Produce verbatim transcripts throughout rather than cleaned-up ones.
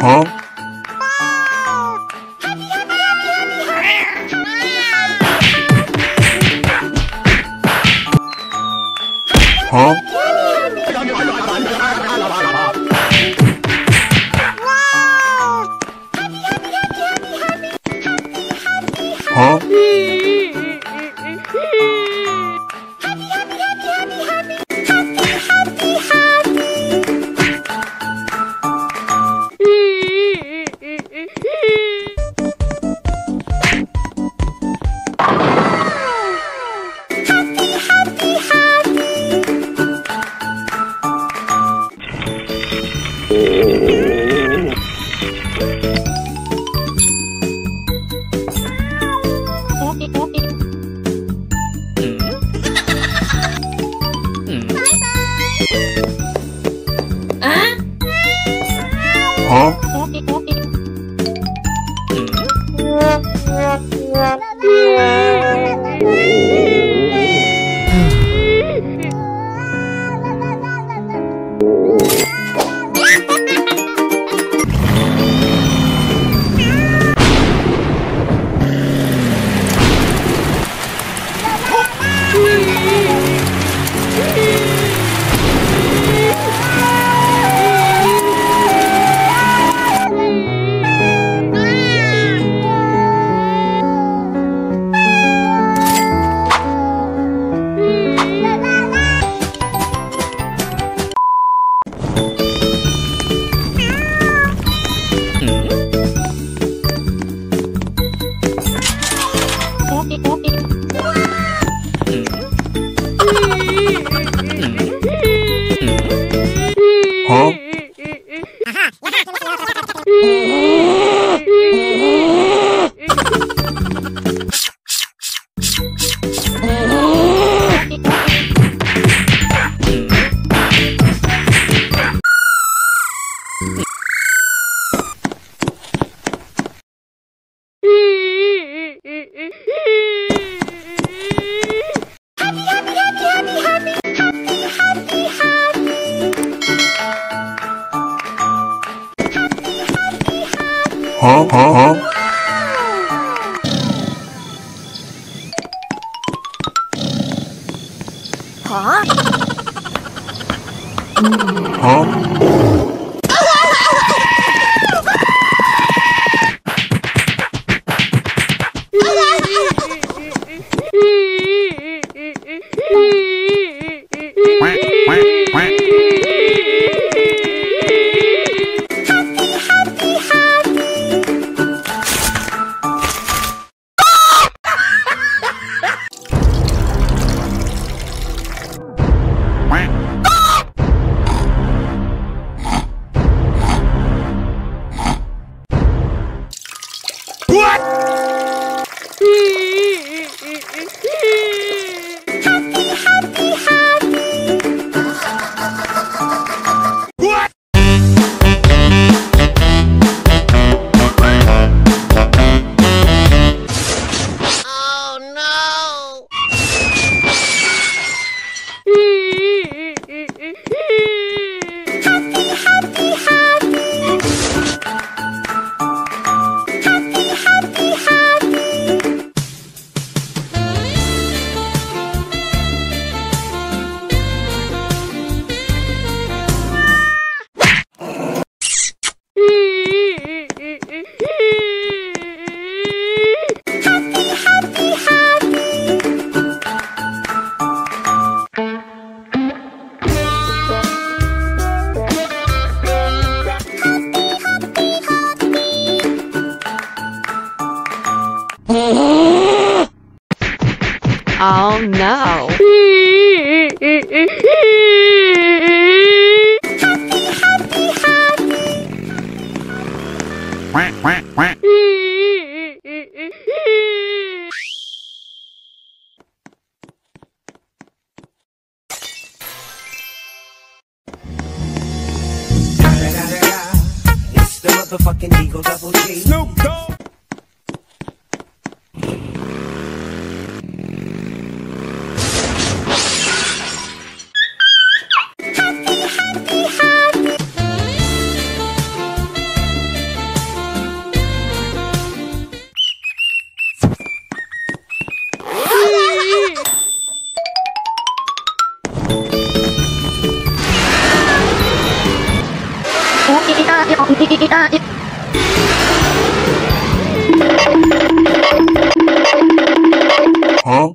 Huh? Huh? Huh? Huh? Huh? Huh? Huh? Huh? Huh? Oh no! Happy, happy, happy. It's the motherfucking Eagle Double G. Snoop Dogg. Happy, happy, happy. Huh?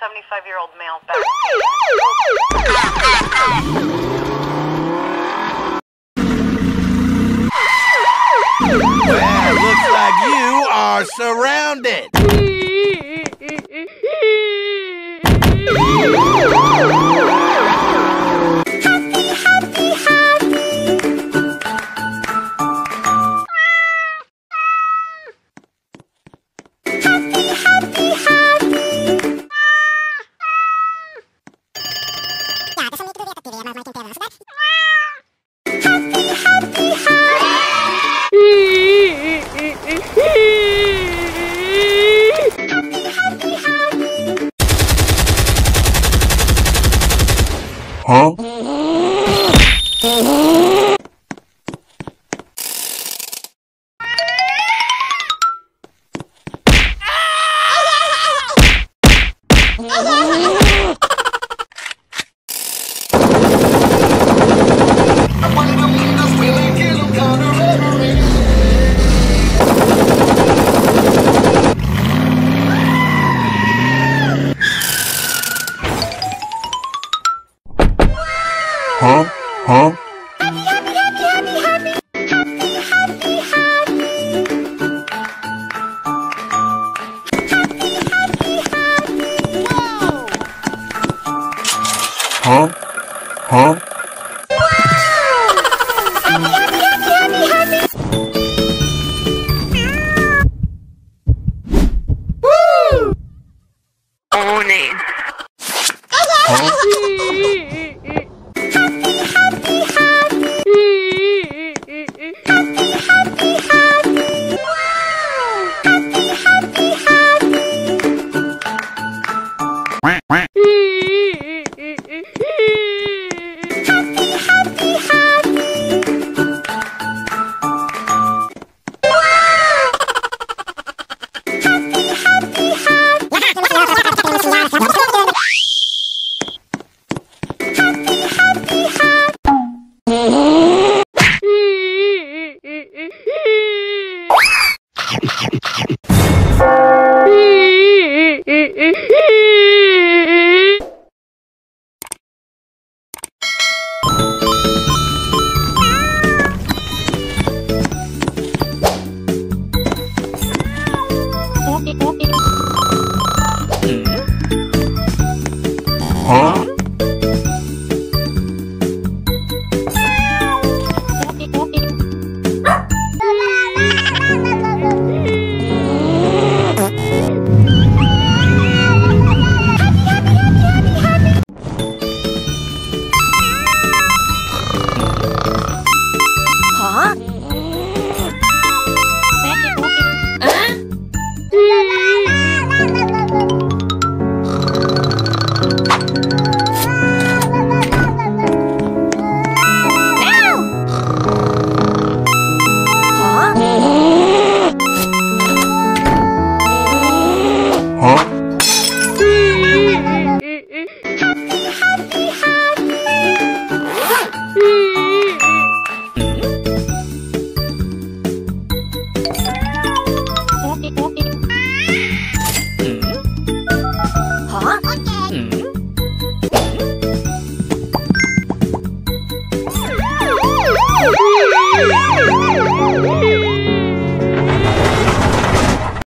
seventy-five-year-old male back. Well, looks like you are surrounded. Huh? Huh? Huh? Huh? Huh? Huh? Woo!